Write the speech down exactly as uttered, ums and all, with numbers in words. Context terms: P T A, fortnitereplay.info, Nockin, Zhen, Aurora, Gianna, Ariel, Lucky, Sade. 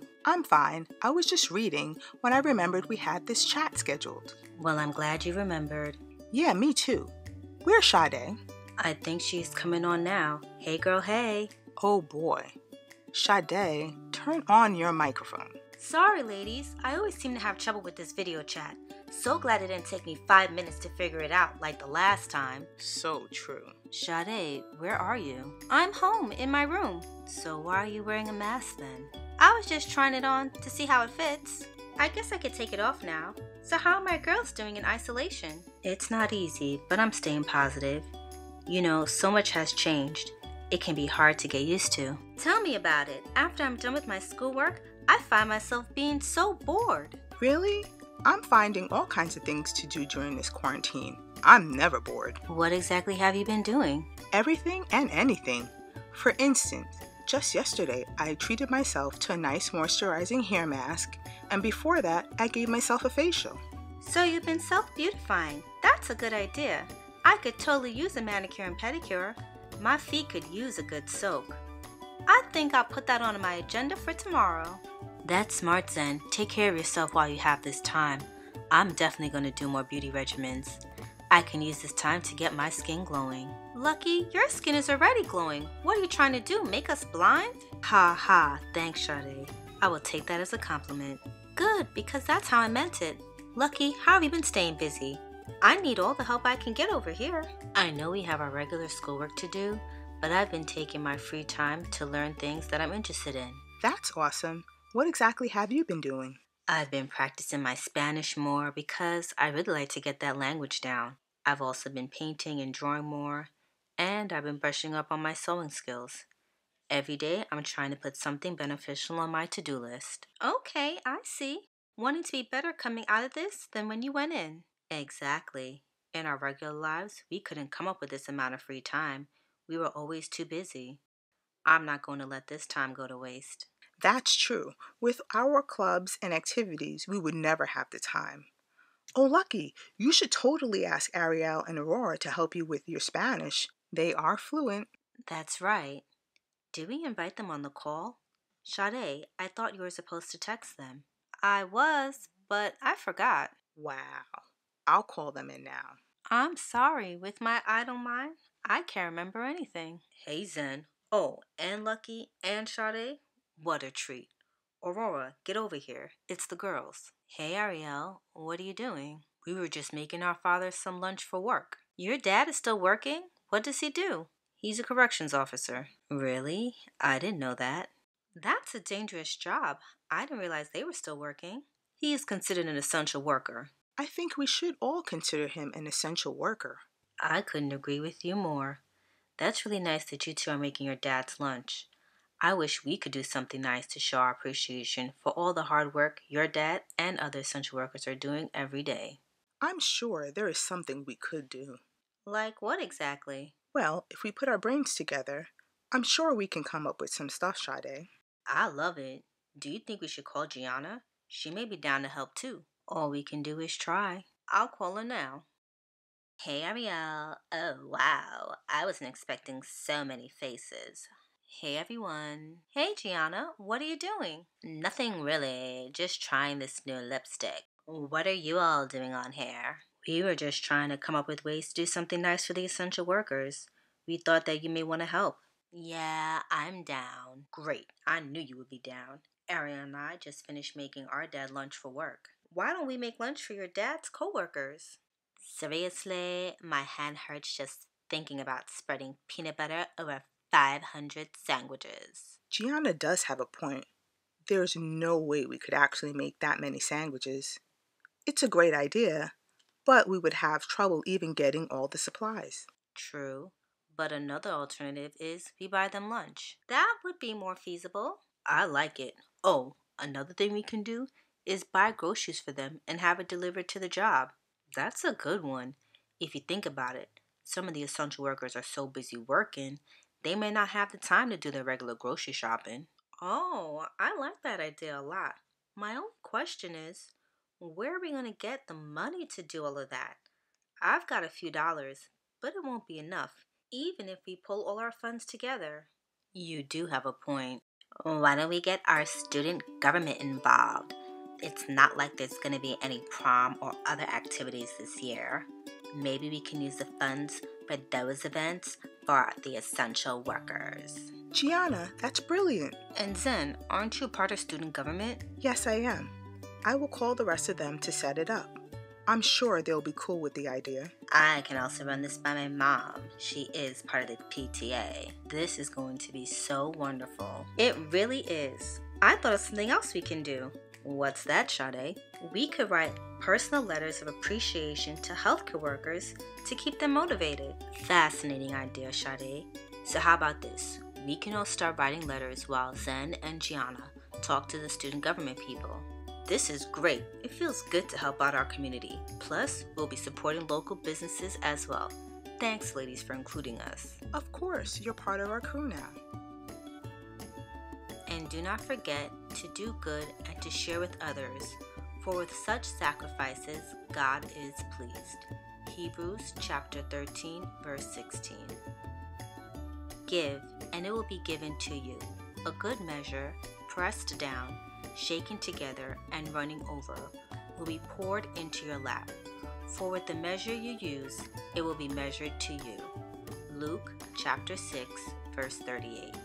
you? I'm fine. I was just reading when I remembered we had this chat scheduled. Well, I'm glad you remembered. Yeah, me too. Where's Sade? I think she's coming on now. Hey, girl, hey. Oh, boy. Sade, turn on your microphone. Sorry, ladies. I always seem to have trouble with this video chat. So glad it didn't take me five minutes to figure it out like the last time. So true. Sade, where are you? I'm home, in my room. So why are you wearing a mask then? I was just trying it on to see how it fits. I guess I could take it off now. So how are my girls doing in isolation? It's not easy, but I'm staying positive. You know, so much has changed. It can be hard to get used to. Tell me about it. After I'm done with my schoolwork, I find myself being so bored. Really? I'm finding all kinds of things to do during this quarantine. I'm never bored. What exactly have you been doing? Everything and anything. For instance, just yesterday, I treated myself to a nice moisturizing hair mask, and before that, I gave myself a facial. So you've been self-beautifying. That's a good idea. I could totally use a manicure and pedicure. My feet could use a good soak. I think I'll put that on my agenda for tomorrow. That's smart, Zhen. Take care of yourself while you have this time. I'm definitely going to do more beauty regimens. I can use this time to get my skin glowing. Lucky, your skin is already glowing. What are you trying to do, make us blind? Ha ha, thanks, Sade. I will take that as a compliment. Good, because that's how I meant it. Lucky, how have you been staying busy? I need all the help I can get over here. I know we have our regular schoolwork to do, but I've been taking my free time to learn things that I'm interested in. That's awesome. What exactly have you been doing? I've been practicing my Spanish more because I really like to get that language down. I've also been painting and drawing more, and I've been brushing up on my sewing skills. Every day, I'm trying to put something beneficial on my to-do list. Okay, I see. Wanting to be better coming out of this than when you went in. Exactly. In our regular lives, we couldn't come up with this amount of free time. We were always too busy. I'm not going to let this time go to waste. That's true. With our clubs and activities, we would never have the time. Oh, Lucky, you should totally ask Ariel and Aurora to help you with your Spanish. They are fluent. That's right. Did we invite them on the call? Sade, I thought you were supposed to text them. I was, but I forgot. Wow. I'll call them in now. I'm sorry. With my idle mind, I can't remember anything. Hey, Zhen. Oh, and Lucky and Sade. What a treat. Aurora, get over here. It's the girls. Hey, Ariel. What are you doing? We were just making our father some lunch for work. Your dad is still working? What does he do? He's a corrections officer. Really? I didn't know that. That's a dangerous job. I didn't realize they were still working. He is considered an essential worker. I think we should all consider him an essential worker. I couldn't agree with you more. That's really nice that you two are making your dad's lunch. I wish we could do something nice to show our appreciation for all the hard work your dad and other essential workers are doing every day. I'm sure there is something we could do. Like what exactly? Well, if we put our brains together, I'm sure we can come up with some stuff, Sade. I love it. Do you think we should call Gianna? She may be down to help too. All we can do is try. I'll call her now. Hey, Ariel. Oh, wow. I wasn't expecting so many faces. Hey, everyone. Hey, Gianna. What are you doing? Nothing really. Just trying this new lipstick. What are you all doing on here? We were just trying to come up with ways to do something nice for the essential workers. We thought that you may want to help. Yeah, I'm down. Great. I knew you would be down. Ariel and I just finished making our dad lunch for work. Why don't we make lunch for your dad's co-workers? Seriously, my hand hurts just thinking about spreading peanut butter over five hundred sandwiches. Gianna does have a point. There's no way we could actually make that many sandwiches. It's a great idea, but we would have trouble even getting all the supplies. True, but another alternative is we buy them lunch. That would be more feasible. I like it. Oh, another thing we can do is buy groceries for them and have it delivered to the job. That's a good one. If you think about it, some of the essential workers are so busy working, they may not have the time to do their regular grocery shopping. Oh, I like that idea a lot. My only question is, where are we going to get the money to do all of that? I've got a few dollars, but it won't be enough, even if we pull all our funds together. You do have a point. why don't we get our student government involved? It's not like there's going to be any prom or other activities this year. Maybe we can use the funds for those events for the essential workers. Gianna, that's brilliant. And Zhen, aren't you part of student government? Yes, I am. I will call the rest of them to set it up. I'm sure they'll be cool with the idea. I can also run this by my mom. She is part of the P T A. This is going to be so wonderful. It really is. I thought of something else we can do. What's that, Sade? We could write personal letters of appreciation to healthcare workers to keep them motivated. Fascinating idea, Sade. So how about this? We can all start writing letters while Zhen and Gianna talk to the student government people. This is great. It feels good to help out our community. Plus, we'll be supporting local businesses as well. Thanks, ladies, for including us. Of course, you're part of our crew now. And do not forget to do good and to share with others, for with such sacrifices, God is pleased. Hebrews chapter thirteen, verse sixteen. Give, and it will be given to you, a good measure, pressed down, shaken together and running over, will be poured into your lap. For with the measure you use, it will be measured to you. Luke chapter six, verse thirty-eight.